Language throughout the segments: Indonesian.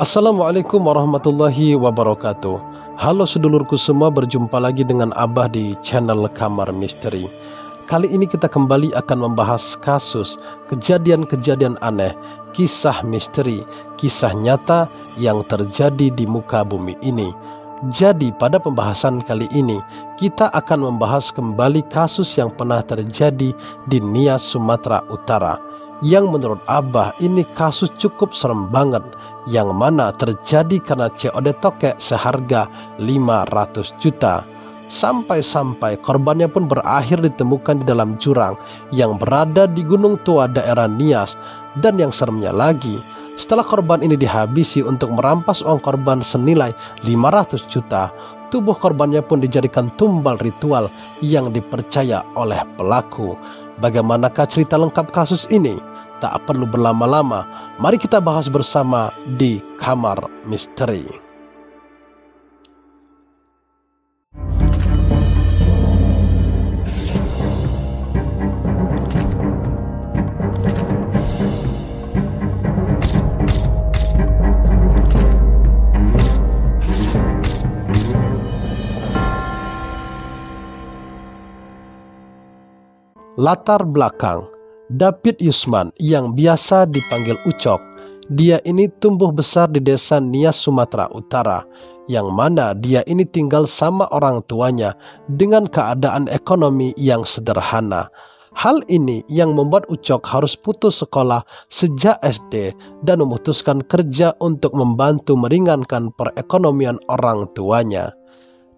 Assalamualaikum warahmatullahi wabarakatuh. Halo sedulurku semua, berjumpa lagi dengan Abah di channel Kamar Misteri. Kali ini kita kembali akan membahas kasus, kejadian-kejadian aneh, kisah misteri, kisah nyata yang terjadi di muka bumi ini. Jadi pada pembahasan kali ini kita akan membahas kembali kasus yang pernah terjadi di Nias, Sumatera Utara, yang menurut Abah ini kasus cukup serem banget, yang mana terjadi karena COD tokek seharga 500 juta. Sampai-sampai korbannya pun berakhir ditemukan di dalam jurang yang berada di Gunung Tua daerah Nias. Dan yang seremnya lagi, setelah korban ini dihabisi untuk merampas uang korban senilai 500 juta, tubuh korbannya pun dijadikan tumbal ritual yang dipercaya oleh pelaku. Bagaimanakah cerita lengkap kasus ini? Tak perlu berlama-lama, mari kita bahas bersama di Kamar Misteri. Latar belakang David Yusman yang biasa dipanggil Ucok. Dia ini tumbuh besar di desa Nias, Sumatera Utara, yang mana dia ini tinggal sama orang tuanya dengan keadaan ekonomi yang sederhana. Hal ini yang membuat Ucok harus putus sekolah sejak SD dan memutuskan kerja untuk membantu meringankan perekonomian orang tuanya.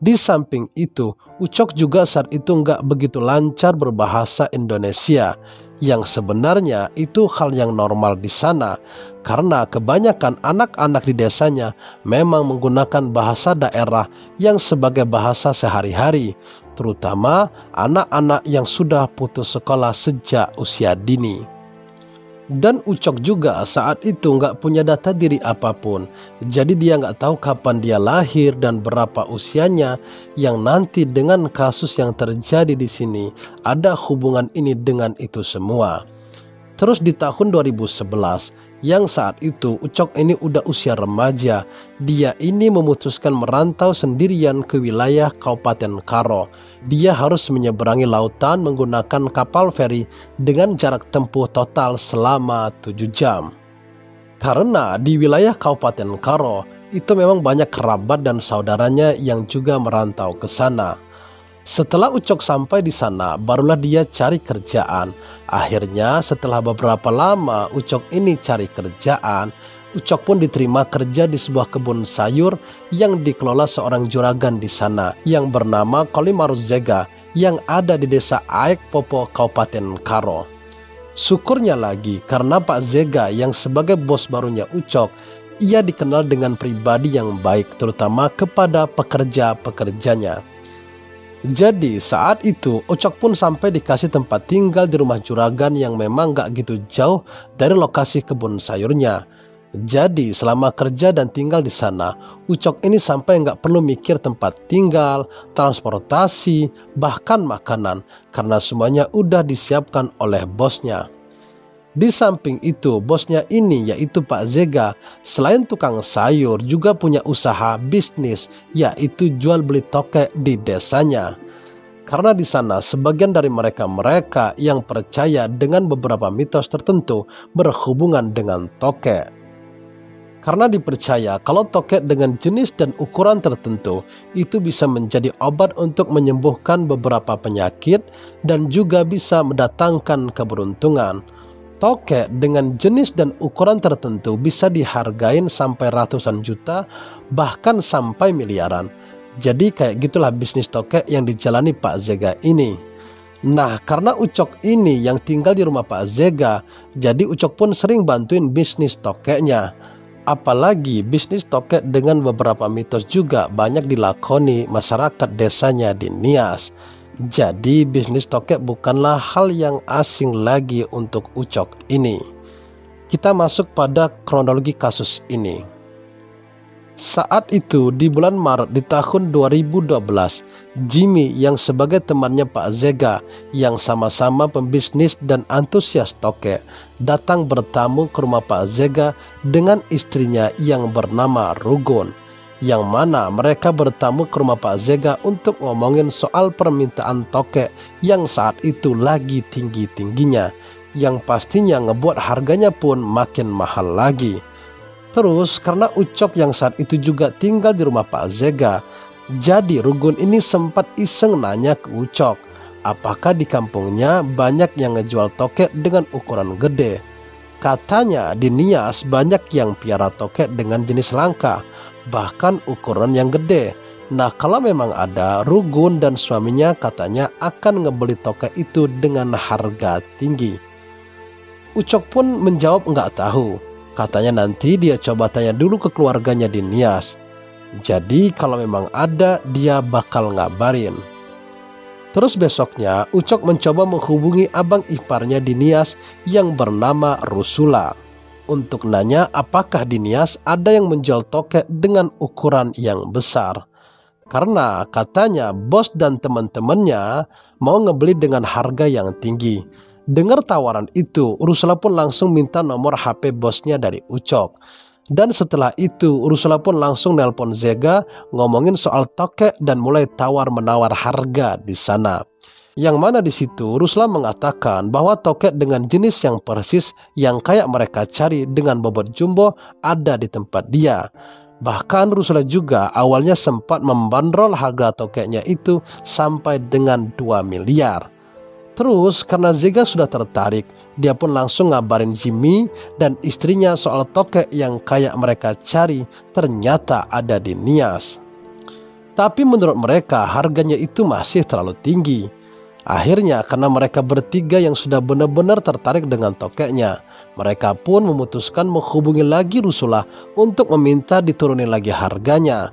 Di samping itu, Ucok juga saat itu nggak begitu lancar berbahasa Indonesia, yang sebenarnya itu hal yang normal di sana karena kebanyakan anak-anak di desanya memang menggunakan bahasa daerah yang sebagai bahasa sehari-hari, terutama anak-anak yang sudah putus sekolah sejak usia dini. Dan Ucok juga saat itu nggak punya data diri apapun, jadi dia nggak tahu kapan dia lahir dan berapa usianya, yang nanti dengan kasus yang terjadi di sini ada hubungan ini dengan itu semua. Terus di tahun 2011, yang saat itu Ucok ini udah usia remaja, dia ini memutuskan merantau sendirian ke wilayah Kabupaten Karo. Dia harus menyeberangi lautan menggunakan kapal feri dengan jarak tempuh total selama 7 jam. Karena di wilayah Kabupaten Karo itu memang banyak kerabat dan saudaranya yang juga merantau ke sana. Setelah Ucok sampai di sana, barulah dia cari kerjaan. Akhirnya setelah beberapa lama Ucok ini cari kerjaan, Ucok pun diterima kerja di sebuah kebun sayur yang dikelola seorang juragan di sana yang bernama Kolimarus Zega, yang ada di desa Aek Popo, Kabupaten Karo. Syukurnya lagi karena Pak Zega yang sebagai bos barunya Ucok, ia dikenal dengan pribadi yang baik terutama kepada pekerja-pekerjanya. Jadi saat itu Ucok pun sampai dikasih tempat tinggal di rumah juragan yang memang gak gitu jauh dari lokasi kebun sayurnya. Jadi selama kerja dan tinggal di sana, Ucok ini sampai gak perlu mikir tempat tinggal, transportasi, bahkan makanan, karena semuanya udah disiapkan oleh bosnya. Di samping itu, bosnya ini yaitu Pak Zega, selain tukang sayur juga punya usaha bisnis, yaitu jual beli tokek di desanya. Karena di sana sebagian dari mereka-mereka yang percaya dengan beberapa mitos tertentu berhubungan dengan tokek. Karena dipercaya kalau tokek dengan jenis dan ukuran tertentu itu bisa menjadi obat untuk menyembuhkan beberapa penyakit dan juga bisa mendatangkan keberuntungan. Tokek dengan jenis dan ukuran tertentu bisa dihargain sampai ratusan juta, bahkan sampai miliaran. Jadi kayak gitulah bisnis tokek yang dijalani Pak Zega ini. Nah, karena Ucok ini yang tinggal di rumah Pak Zega, jadi Ucok pun sering bantuin bisnis tokeknya. Apalagi bisnis tokek dengan beberapa mitos juga banyak dilakoni masyarakat desanya di Nias. Jadi bisnis tokek bukanlah hal yang asing lagi untuk Ucok ini. Kita masuk pada kronologi kasus ini. Saat itu di bulan Maret di tahun 2012, Jimmy yang sebagai temannya Pak Zega yang sama-sama pembisnis dan antusias tokek datang bertamu ke rumah Pak Zega dengan istrinya yang bernama Rugun, yang mana mereka bertamu ke rumah Pak Zega untuk ngomongin soal permintaan tokek yang saat itu lagi tinggi-tingginya, yang pastinya ngebuat harganya pun makin mahal lagi. Terus karena Ucok yang saat itu juga tinggal di rumah Pak Zega, jadi Rugun ini sempat iseng nanya ke Ucok, apakah di kampungnya banyak yang ngejual tokek dengan ukuran gede. Katanya di Nias banyak yang piara tokek dengan jenis langka, bahkan ukuran yang gede. Nah kalau memang ada, Rugun dan suaminya katanya akan ngebeli tokek itu dengan harga tinggi. Ucok pun menjawab nggak tahu. Katanya nanti dia coba tanya dulu ke keluarganya di Nias. Jadi kalau memang ada, dia bakal ngabarin. Terus besoknya Ucok mencoba menghubungi abang iparnya di Nias yang bernama Rusula untuk nanya apakah di Nias ada yang menjual tokek dengan ukuran yang besar. Karena katanya bos dan teman-temannya mau ngebeli dengan harga yang tinggi. Dengar tawaran itu, Rusula pun langsung minta nomor HP bosnya dari Ucok. Dan setelah itu, Rusula pun langsung nelpon Zega ngomongin soal tokek dan mulai tawar-menawar harga di sana. Yang mana di situ Rusula mengatakan bahwa tokek dengan jenis yang persis yang kayak mereka cari dengan bobot jumbo ada di tempat dia. Bahkan Rusula juga awalnya sempat membandrol harga tokeknya itu sampai dengan 2 miliar. Terus karena Zega sudah tertarik, dia pun langsung ngabarin Jimmy dan istrinya soal tokek yang kayak mereka cari ternyata ada di Nias. Tapi menurut mereka harganya itu masih terlalu tinggi. Akhirnya karena mereka bertiga yang sudah benar-benar tertarik dengan tokeknya, mereka pun memutuskan menghubungi lagi Rusula untuk meminta diturunin lagi harganya.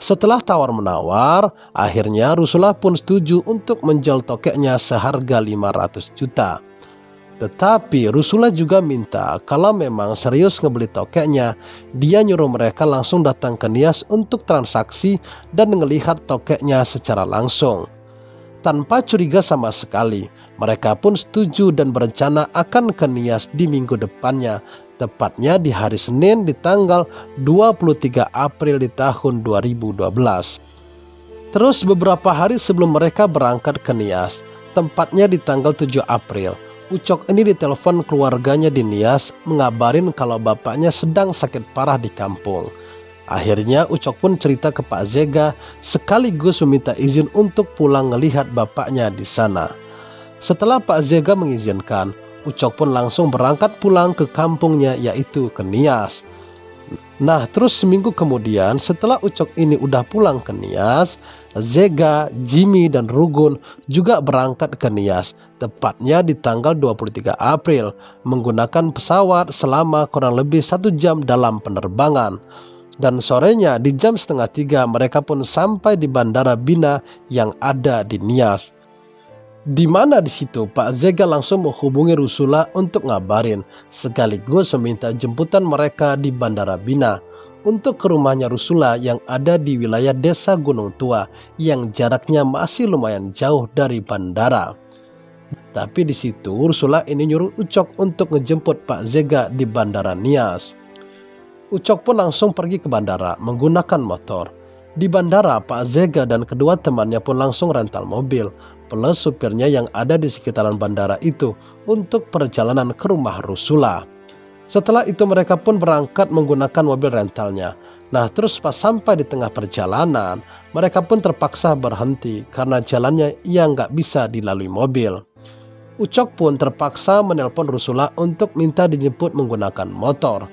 Setelah tawar-menawar, akhirnya Rusula pun setuju untuk menjual tokeknya seharga 500 juta. Tetapi Rusula juga minta kalau memang serius ngebeli tokeknya, dia nyuruh mereka langsung datang ke Nias untuk transaksi dan melihat tokeknya secara langsung. Tanpa curiga sama sekali, mereka pun setuju dan berencana akan ke Nias di minggu depannya. Tepatnya di hari Senin di tanggal 23 April di tahun 2012. Terus beberapa hari sebelum mereka berangkat ke Nias, tempatnya di tanggal 7 April, Ucok ini ditelepon keluarganya di Nias mengabarin kalau bapaknya sedang sakit parah di kampung. Akhirnya Ucok pun cerita ke Pak Zega sekaligus meminta izin untuk pulang melihat bapaknya di sana. Setelah Pak Zega mengizinkan, Ucok pun langsung berangkat pulang ke kampungnya yaitu ke Nias. Nah terus seminggu kemudian setelah Ucok ini udah pulang ke Nias, Zega, Jimmy dan Rugun juga berangkat ke Nias. Tepatnya di tanggal 23 April menggunakan pesawat selama kurang lebih 1 jam dalam penerbangan. Dan sorenya di jam 2:30 mereka pun sampai di Bandara Bina yang ada di Nias. Di mana di situ Pak Zega langsung menghubungi Rusula untuk ngabarin sekaligus meminta jemputan mereka di Bandara Bina untuk ke rumahnya Rusula yang ada di wilayah desa Gunung Tua yang jaraknya masih lumayan jauh dari bandara. Tapi di situ Rusula ini nyuruh Ucok untuk ngejemput Pak Zega di Bandara Nias. Ucok pun langsung pergi ke bandara menggunakan motor. Di bandara, Pak Zega dan kedua temannya pun langsung rental mobil plus supirnya yang ada di sekitaran bandara itu untuk perjalanan ke rumah Rusula. Setelah itu mereka pun berangkat menggunakan mobil rentalnya. Nah terus pas sampai di tengah perjalanan, mereka pun terpaksa berhenti karena jalannya yang nggak bisa dilalui mobil. Ucok pun terpaksa menelpon Rusula untuk minta dijemput menggunakan motor.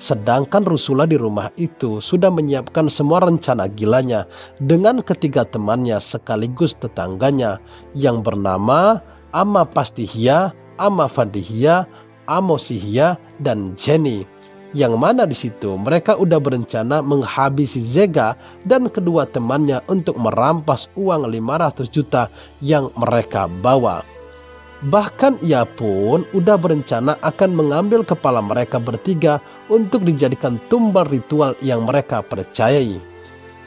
Sedangkan Rusula di rumah itu sudah menyiapkan semua rencana gilanya dengan ketiga temannya sekaligus tetangganya yang bernama Ama Pastihia, Ama Fandihia, Amosihia, dan Jenny. Yang mana di situ mereka udah berencana menghabisi Zega dan kedua temannya untuk merampas uang 500 juta yang mereka bawa. Bahkan ia pun udah berencana akan mengambil kepala mereka bertiga untuk dijadikan tumbal ritual yang mereka percayai.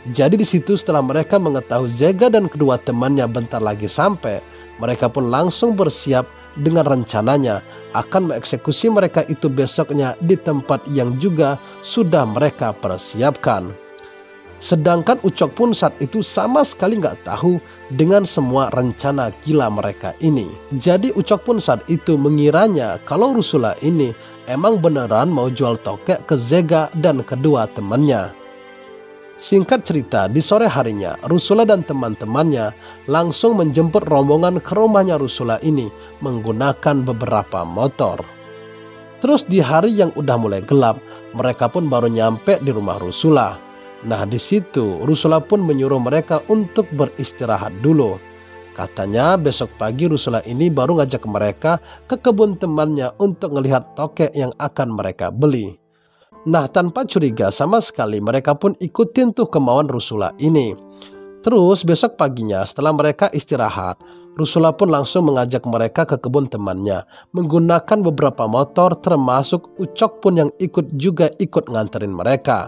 Jadi di situ setelah mereka mengetahui Zega dan kedua temannya bentar lagi sampai, mereka pun langsung bersiap dengan rencananya akan mengeksekusi mereka itu besoknya di tempat yang juga sudah mereka persiapkan. Sedangkan Ucok pun saat itu sama sekali nggak tahu dengan semua rencana gila mereka ini. Jadi Ucok pun saat itu mengiranya kalau Rusula ini emang beneran mau jual tokek ke Zega dan kedua temannya. Singkat cerita, di sore harinya Rusula dan teman-temannya langsung menjemput rombongan ke rumahnya Rusula ini menggunakan beberapa motor. Terus di hari yang udah mulai gelap, mereka pun baru nyampe di rumah Rusula. Nah di situ Rusula pun menyuruh mereka untuk beristirahat dulu. Katanya besok pagi Rusula ini baru ngajak mereka ke kebun temannya untuk melihat tokek yang akan mereka beli. Nah tanpa curiga sama sekali mereka pun ikutin tuh kemauan Rusula ini. Terus besok paginya setelah mereka istirahat, Rusula pun langsung mengajak mereka ke kebun temannya menggunakan beberapa motor, termasuk Ucok pun yang ikut nganterin mereka.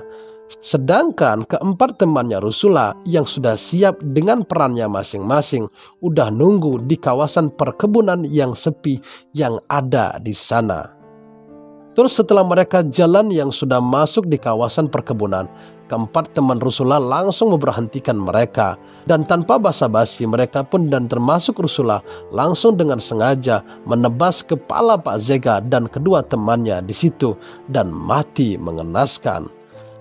Sedangkan keempat temannya Rusula yang sudah siap dengan perannya masing-masing udah nunggu di kawasan perkebunan yang sepi yang ada di sana. Terus setelah mereka jalan yang sudah masuk di kawasan perkebunan, keempat teman Rusula langsung memberhentikan mereka. Dan tanpa basa-basi mereka pun dan termasuk Rusula langsung dengan sengaja menebas kepala Pak Zega dan kedua temannya di situ dan mati mengenaskan.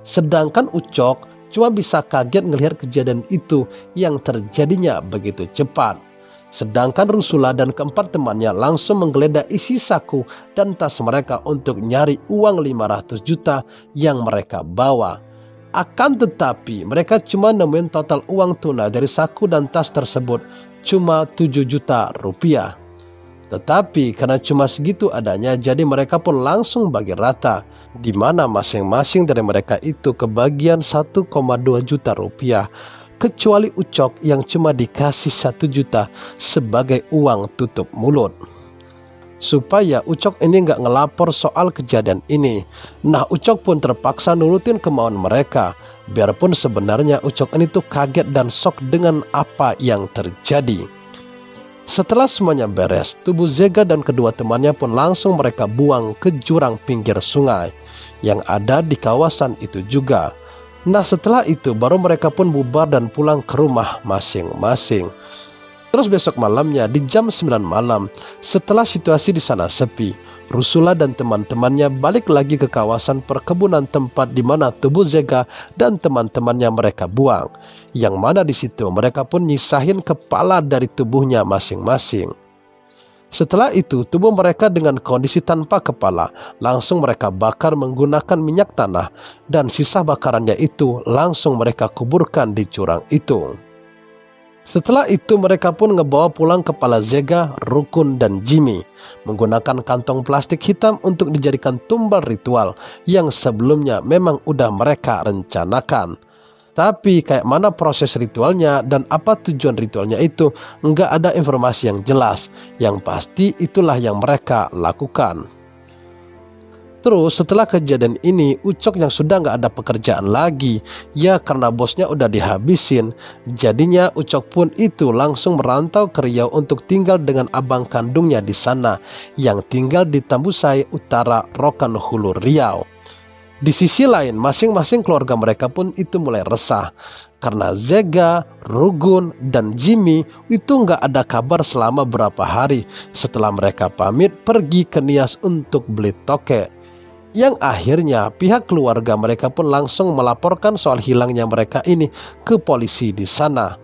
Sedangkan Ucok cuma bisa kaget melihat kejadian itu yang terjadinya begitu cepat. Sedangkan Rusula dan keempat temannya langsung menggeledah isi saku dan tas mereka untuk nyari uang 500 juta yang mereka bawa. Akan tetapi mereka cuma nemuin total uang tunai dari saku dan tas tersebut cuma 7 juta rupiah. Tetapi karena cuma segitu adanya, jadi mereka pun langsung bagi rata, di mana masing-masing dari mereka itu kebagian 1,2 juta rupiah, kecuali Ucok yang cuma dikasih 1 juta sebagai uang tutup mulut. Supaya Ucok ini nggak ngelapor soal kejadian ini, nah Ucok pun terpaksa nurutin kemauan mereka. Biarpun sebenarnya Ucok ini tuh kaget dan shock dengan apa yang terjadi. Setelah semuanya beres, tubuh Zega dan kedua temannya pun langsung mereka buang ke jurang pinggir sungai yang ada di kawasan itu juga. Nah setelah itu baru mereka pun bubar dan pulang ke rumah masing-masing. Terus besok malamnya di jam 9 malam, setelah situasi di sana sepi, Rusula dan teman-temannya balik lagi ke kawasan perkebunan tempat di mana tubuh Zega dan teman-temannya mereka buang, yang mana di situ mereka pun nyisahin kepala dari tubuhnya masing-masing. Setelah itu tubuh mereka dengan kondisi tanpa kepala langsung mereka bakar menggunakan minyak tanah, dan sisa bakarannya itu langsung mereka kuburkan di jurang itu. Setelah itu mereka pun ngebawa pulang kepala Zega, Rukun, dan Jimmy menggunakan kantong plastik hitam untuk dijadikan tumbal ritual yang sebelumnya memang udah mereka rencanakan. Tapi kayak mana proses ritualnya dan apa tujuan ritualnya itu nggak ada informasi yang jelas. Yang pasti itulah yang mereka lakukan. Terus setelah kejadian ini, Ucok yang sudah nggak ada pekerjaan lagi, ya karena bosnya udah dihabisin. Jadinya Ucok pun itu langsung merantau ke Riau untuk tinggal dengan abang kandungnya di sana, yang tinggal di Tambusai Utara, Rokan Hulu, Riau. Di sisi lain, masing-masing keluarga mereka pun itu mulai resah, karena Zega, Rukun, dan Jimmy itu nggak ada kabar selama berapa hari setelah mereka pamit pergi ke Nias untuk beli tokek. Yang akhirnya pihak keluarga mereka pun langsung melaporkan soal hilangnya mereka ini ke polisi di sana.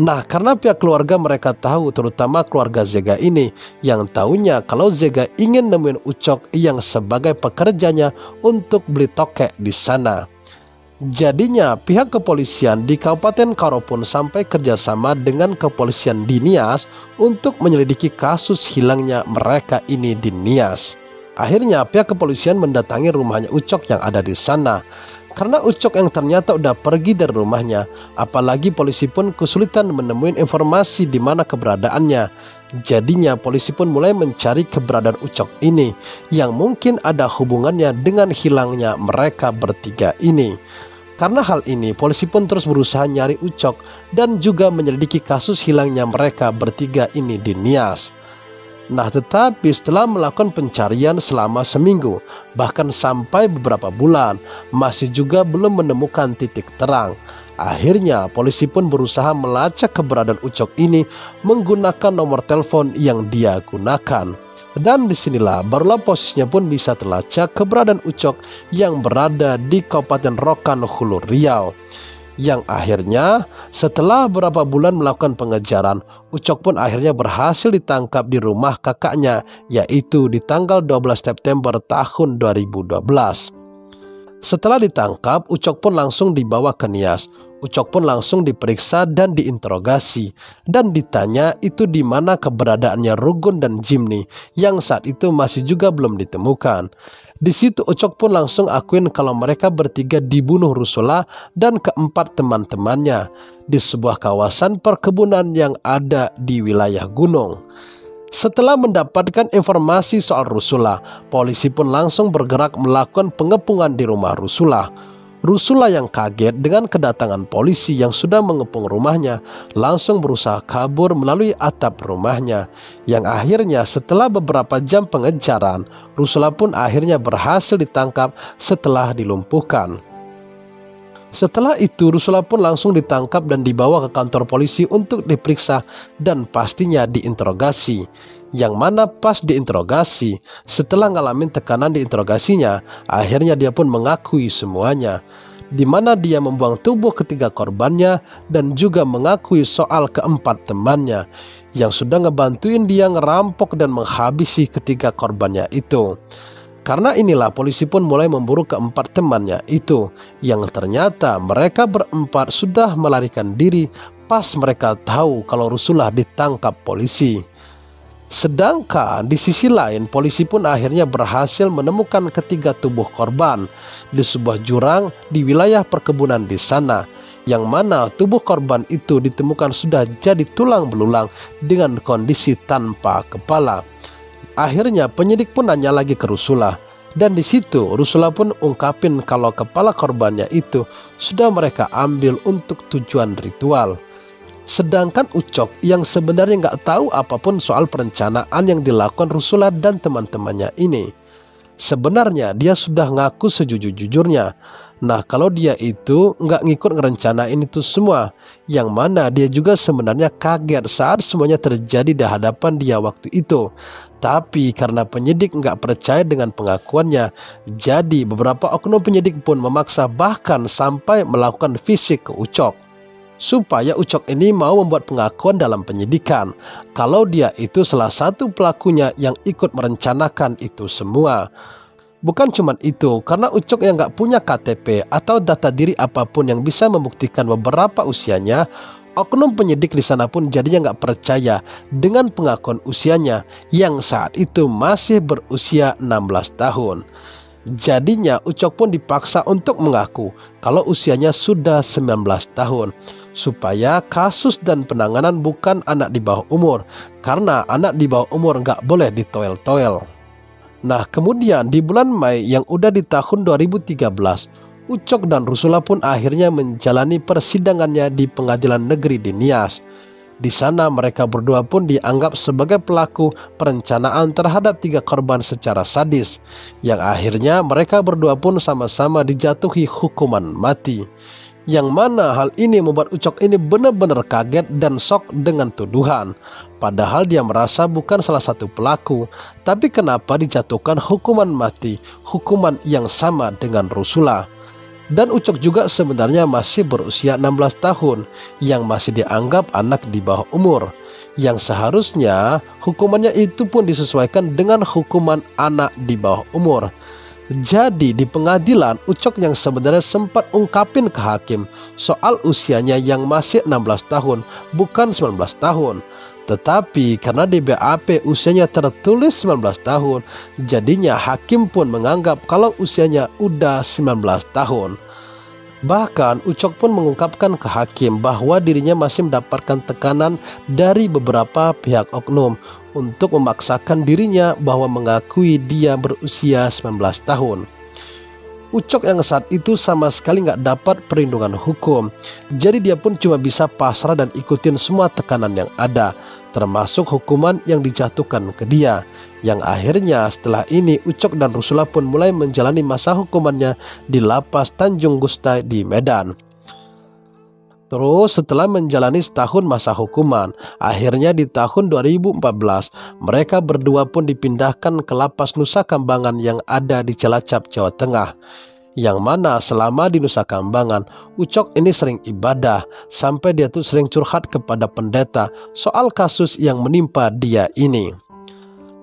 Nah karena pihak keluarga mereka tahu, terutama keluarga Zega ini, yang tahunya kalau Zega ingin nemuin Ucok yang sebagai pekerjanya untuk beli tokek di sana. Jadinya pihak kepolisian di Kabupaten Karo pun sampai kerjasama dengan kepolisian di Nias untuk menyelidiki kasus hilangnya mereka ini di Nias. Akhirnya pihak kepolisian mendatangi rumahnya Ucok yang ada di sana. Karena Ucok yang ternyata udah pergi dari rumahnya, apalagi polisi pun kesulitan menemuin informasi di mana keberadaannya. Jadinya polisi pun mulai mencari keberadaan Ucok ini yang mungkin ada hubungannya dengan hilangnya mereka bertiga ini. Karena hal ini polisi pun terus berusaha nyari Ucok dan juga menyelidiki kasus hilangnya mereka bertiga ini di Nias. Nah, tetapi setelah melakukan pencarian selama seminggu bahkan sampai beberapa bulan masih juga belum menemukan titik terang. Akhirnya polisi pun berusaha melacak keberadaan Ucok ini menggunakan nomor telepon yang dia gunakan. Dan disinilah barulah posisinya pun bisa terlacak keberadaan Ucok yang berada di Kabupaten Rokan Hulu, Riau. Yang akhirnya setelah beberapa bulan melakukan pengejaran, Ucok pun akhirnya berhasil ditangkap di rumah kakaknya, yaitu di tanggal 12 September tahun 2012. Setelah ditangkap, Ucok pun langsung dibawa ke Nias. Ucok pun langsung diperiksa dan diinterogasi dan ditanya itu di mana keberadaannya Rugun dan Jimny yang saat itu masih juga belum ditemukan. Di situ Ucok pun langsung akuin kalau mereka bertiga dibunuh Rusula dan keempat teman-temannya di sebuah kawasan perkebunan yang ada di wilayah gunung. Setelah mendapatkan informasi soal Rusula, polisi pun langsung bergerak melakukan pengepungan di rumah Rusula. Rusula yang kaget dengan kedatangan polisi yang sudah mengepung rumahnya langsung berusaha kabur melalui atap rumahnya. Yang akhirnya setelah beberapa jam pengejaran, Rusula pun akhirnya berhasil ditangkap setelah dilumpuhkan. Setelah itu Rusula pun langsung ditangkap dan dibawa ke kantor polisi untuk diperiksa dan pastinya diinterogasi. Yang mana pas diinterogasi, setelah ngalamin tekanan diinterogasinya, akhirnya dia pun mengakui semuanya, di mana dia membuang tubuh ketiga korbannya dan juga mengakui soal keempat temannya yang sudah ngebantuin dia ngerampok dan menghabisi ketiga korbannya itu. Karena inilah polisi pun mulai memburu keempat temannya itu, yang ternyata mereka berempat sudah melarikan diri pas mereka tahu kalau Rusula ditangkap polisi. Sedangkan di sisi lain polisi pun akhirnya berhasil menemukan ketiga tubuh korban di sebuah jurang di wilayah perkebunan di sana, yang mana tubuh korban itu ditemukan sudah jadi tulang belulang dengan kondisi tanpa kepala. Akhirnya penyidik pun nanya lagi ke Rusula dan di situ Rusula pun ungkapin kalau kepala korbannya itu sudah mereka ambil untuk tujuan ritual. Sedangkan Ucok yang sebenarnya nggak tahu apapun soal perencanaan yang dilakukan Rusula dan teman-temannya ini, sebenarnya dia sudah ngaku sejujur-jujurnya. Nah, kalau dia itu nggak ngikut ngerencanain itu semua, yang mana dia juga sebenarnya kaget saat semuanya terjadi di hadapan dia waktu itu. Tapi karena penyidik nggak percaya dengan pengakuannya, jadi beberapa oknum penyidik pun memaksa bahkan sampai melakukan fisik ke Ucok supaya Ucok ini mau membuat pengakuan dalam penyidikan kalau dia itu salah satu pelakunya yang ikut merencanakan itu semua. Bukan cuma itu, karena Ucok yang nggak punya KTP atau data diri apapun yang bisa membuktikan beberapa usianya, oknum penyidik di sana pun jadinya nggak percaya dengan pengakuan usianya yang saat itu masih berusia 16 tahun. Jadinya Ucok pun dipaksa untuk mengaku kalau usianya sudah 19 tahun supaya kasus dan penanganan bukan anak di bawah umur, karena anak di bawah umur nggak boleh ditoel-toel. Nah, kemudian di bulan Mei yang udah di tahun 2013, Ucok dan Rusula pun akhirnya menjalani persidangannya di pengadilan negeri di Nias. Di sana mereka berdua pun dianggap sebagai pelaku perencanaan terhadap tiga korban secara sadis, yang akhirnya mereka berdua pun sama-sama dijatuhi hukuman mati. Yang mana hal ini membuat Ucok ini benar-benar kaget dan shock dengan tuduhan. Padahal dia merasa bukan salah satu pelaku, tapi kenapa dijatuhkan hukuman mati, hukuman yang sama dengan Rusula. Dan Ucok juga sebenarnya masih berusia 16 tahun yang masih dianggap anak di bawah umur, yang seharusnya hukumannya itu pun disesuaikan dengan hukuman anak di bawah umur. Jadi di pengadilan Ucok yang sebenarnya sempat ungkapin ke hakim soal usianya yang masih 16 tahun bukan 19 tahun. Tetapi karena di BAP usianya tertulis 19 tahun, jadinya hakim pun menganggap kalau usianya udah 19 tahun. Bahkan Ucok pun mengungkapkan ke hakim bahwa dirinya masih mendapatkan tekanan dari beberapa pihak oknum untuk memaksakan dirinya bahwa mengakui dia berusia 19 tahun. Ucok yang saat itu sama sekali nggak dapat perlindungan hukum, jadi dia pun cuma bisa pasrah dan ikutin semua tekanan yang ada, termasuk hukuman yang dijatuhkan ke dia. Yang akhirnya setelah ini Ucok dan Rusula pun mulai menjalani masa hukumannya di lapas Tanjung Gustai di Medan. Terus setelah menjalani setahun masa hukuman, akhirnya di tahun 2014 mereka berdua pun dipindahkan ke lapas Nusa Kambangan yang ada di Cilacap, Jawa Tengah. Yang mana selama di Nusa Kambangan, Ucok ini sering ibadah sampai dia tuh sering curhat kepada pendeta soal kasus yang menimpa dia ini.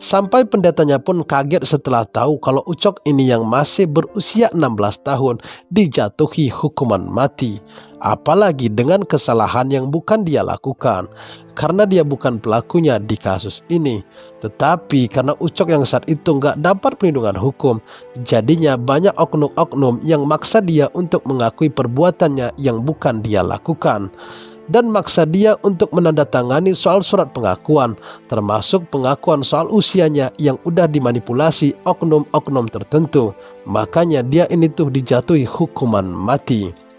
Sampai pendetanya pun kaget setelah tahu kalau Ucok ini yang masih berusia 16 tahun dijatuhi hukuman mati. Apalagi dengan kesalahan yang bukan dia lakukan, karena dia bukan pelakunya di kasus ini. Tetapi karena Ucok yang saat itu nggak dapat perlindungan hukum, jadinya banyak oknum-oknum yang maksa dia untuk mengakui perbuatannya yang bukan dia lakukan, dan maksa dia untuk menandatangani soal surat pengakuan, termasuk pengakuan soal usianya yang udah dimanipulasi oknum-oknum tertentu. Makanya dia ini tuh dijatuhi hukuman mati.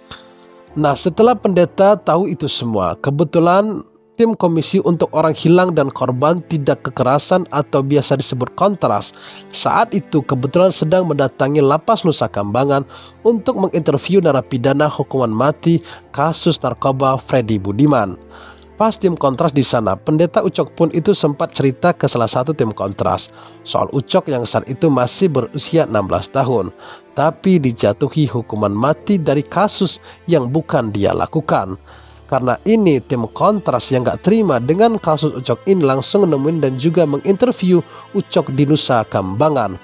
Nah, setelah pendeta tahu itu semua, kebetulan tim komisi untuk orang hilang dan korban tidak kekerasan atau biasa disebut Kontras saat itu kebetulan sedang mendatangi lapas Nusa Kambangan untuk menginterview narapidana hukuman mati kasus narkoba Freddy Budiman. Pas tim Kontras di sana, pendeta Ucok pun itu sempat cerita ke salah satu tim Kontras soal Ucok yang saat itu masih berusia 16 tahun tapi dijatuhi hukuman mati dari kasus yang bukan dia lakukan. Karena ini tim Kontras yang gak terima dengan kasus Ucok ini langsung nemuin dan juga menginterview Ucok di Nusa Kambangan.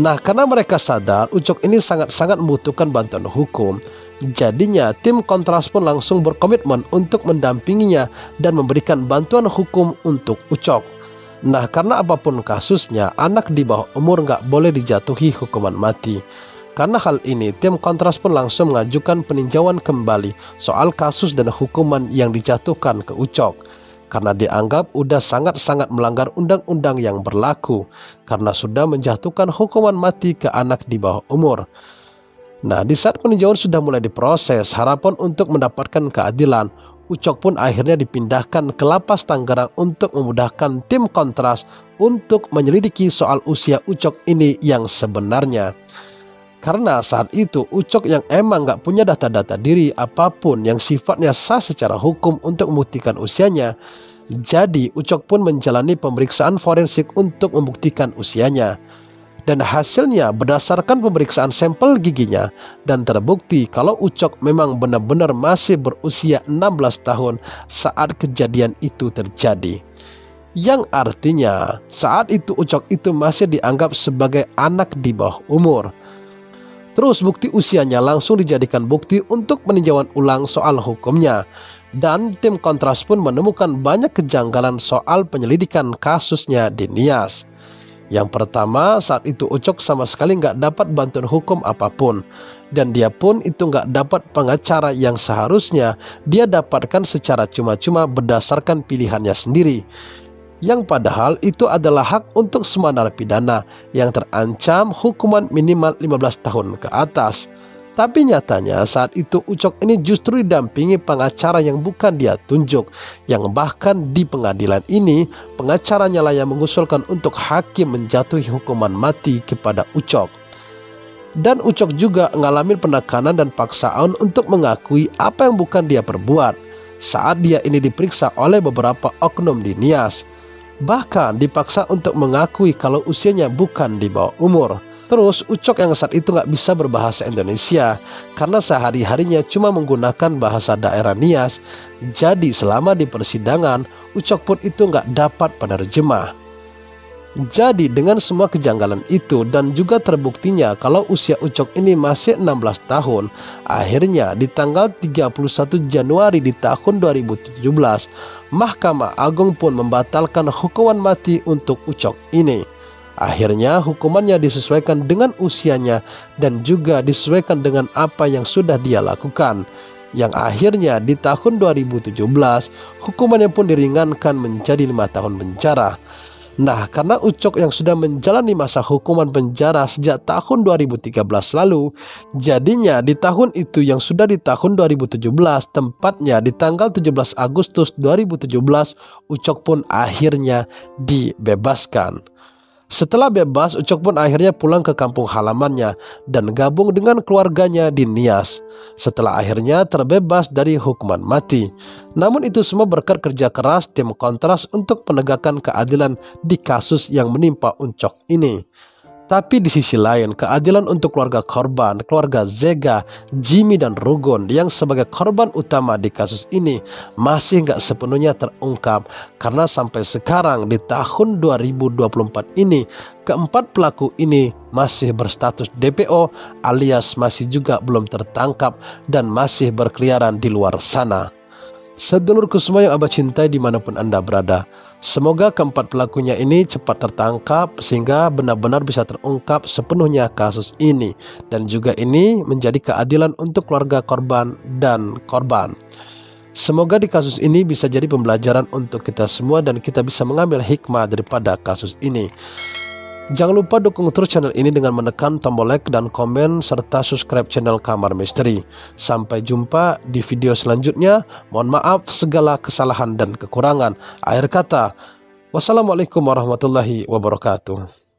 Nah, karena mereka sadar Ucok ini sangat-sangat membutuhkan bantuan hukum, jadinya tim Kontras pun langsung berkomitmen untuk mendampinginya dan memberikan bantuan hukum untuk Ucok. Nah, karena apapun kasusnya, anak di bawah umur gak boleh dijatuhi hukuman mati. Karena hal ini, tim Kontras pun langsung mengajukan peninjauan kembali soal kasus dan hukuman yang dijatuhkan ke Ucok, karena dianggap udah sangat-sangat melanggar undang-undang yang berlaku, karena sudah menjatuhkan hukuman mati ke anak di bawah umur. Nah, di saat peninjauan sudah mulai diproses, harapan untuk mendapatkan keadilan, Ucok pun akhirnya dipindahkan ke lapas Tangerang untuk memudahkan tim Kontras untuk menyelidiki soal usia Ucok ini yang sebenarnya. Karena saat itu Ucok yang emang gak punya data-data diri apapun yang sifatnya sah secara hukum untuk membuktikan usianya, jadi Ucok pun menjalani pemeriksaan forensik untuk membuktikan usianya. Dan hasilnya berdasarkan pemeriksaan sampel giginya dan terbukti kalau Ucok memang benar-benar masih berusia 16 tahun saat kejadian itu terjadi. Yang artinya saat itu Ucok itu masih dianggap sebagai anak di bawah umur. Terus bukti usianya langsung dijadikan bukti untuk peninjauan ulang soal hukumnya. Dan tim Kontras pun menemukan banyak kejanggalan soal penyelidikan kasusnya di Nias. Yang pertama, saat itu Ucok sama sekali nggak dapat bantuan hukum apapun. Dan dia pun itu nggak dapat pengacara yang seharusnya dia dapatkan secara cuma-cuma berdasarkan pilihannya sendiri, yang padahal itu adalah hak untuk semua narapidana yang terancam hukuman minimal 15 tahun ke atas. Tapi nyatanya saat itu Ucok ini justru didampingi pengacara yang bukan dia tunjuk, yang bahkan di pengadilan ini pengacaranya lah yang mengusulkan untuk hakim menjatuhi hukuman mati kepada Ucok. Dan Ucok juga ngalamin penekanan dan paksaan untuk mengakui apa yang bukan dia perbuat saat dia ini diperiksa oleh beberapa oknum di Nias. Bahkan dipaksa untuk mengakui kalau usianya bukan di bawah umur. Terus Ucok yang saat itu nggak bisa berbahasa Indonesia karena sehari-harinya cuma menggunakan bahasa daerah Nias. Jadi selama di persidangan Ucok pun itu nggak dapat penerjemah. Jadi dengan semua kejanggalan itu dan juga terbuktinya kalau usia Ucok ini masih 16 tahun, akhirnya di tanggal 31 Januari di tahun 2017 Mahkamah Agung pun membatalkan hukuman mati untuk Ucok ini. Akhirnya hukumannya disesuaikan dengan usianya dan juga disesuaikan dengan apa yang sudah dia lakukan. Yang akhirnya di tahun 2017 hukumannya pun diringankan menjadi 5 tahun penjara. Nah, karena Ucok yang sudah menjalani masa hukuman penjara sejak tahun 2013 lalu, jadinya di tahun itu yang sudah di tahun 2017, tempatnya di tanggal 17 Agustus 2017, Ucok pun akhirnya dibebaskan. Setelah bebas, Ucok pun akhirnya pulang ke kampung halamannya dan gabung dengan keluarganya di Nias. Setelah akhirnya terbebas dari hukuman mati. Namun itu semua berkat kerja keras tim Kontras untuk penegakan keadilan di kasus yang menimpa Ucok ini. Tapi di sisi lain, keadilan untuk keluarga korban, keluarga Zega, Jimmy dan Rugun yang sebagai korban utama di kasus ini masih nggak sepenuhnya terungkap. Karena sampai sekarang di tahun 2024 ini, keempat pelaku ini masih berstatus DPO alias masih juga belum tertangkap dan masih berkeliaran di luar sana. Sedulurku semua yang Abah cintai dimanapun Anda berada, semoga keempat pelakunya ini cepat tertangkap sehingga benar-benar bisa terungkap sepenuhnya kasus ini. Dan juga ini menjadi keadilan untuk keluarga korban dan korban. Semoga di kasus ini bisa jadi pembelajaran untuk kita semua dan kita bisa mengambil hikmah daripada kasus ini. Jangan lupa dukung terus channel ini dengan menekan tombol like dan komen serta subscribe channel Kamar Misteri. Sampai jumpa di video selanjutnya. Mohon maaf segala kesalahan dan kekurangan. Akhir kata, wassalamualaikum warahmatullahi wabarakatuh.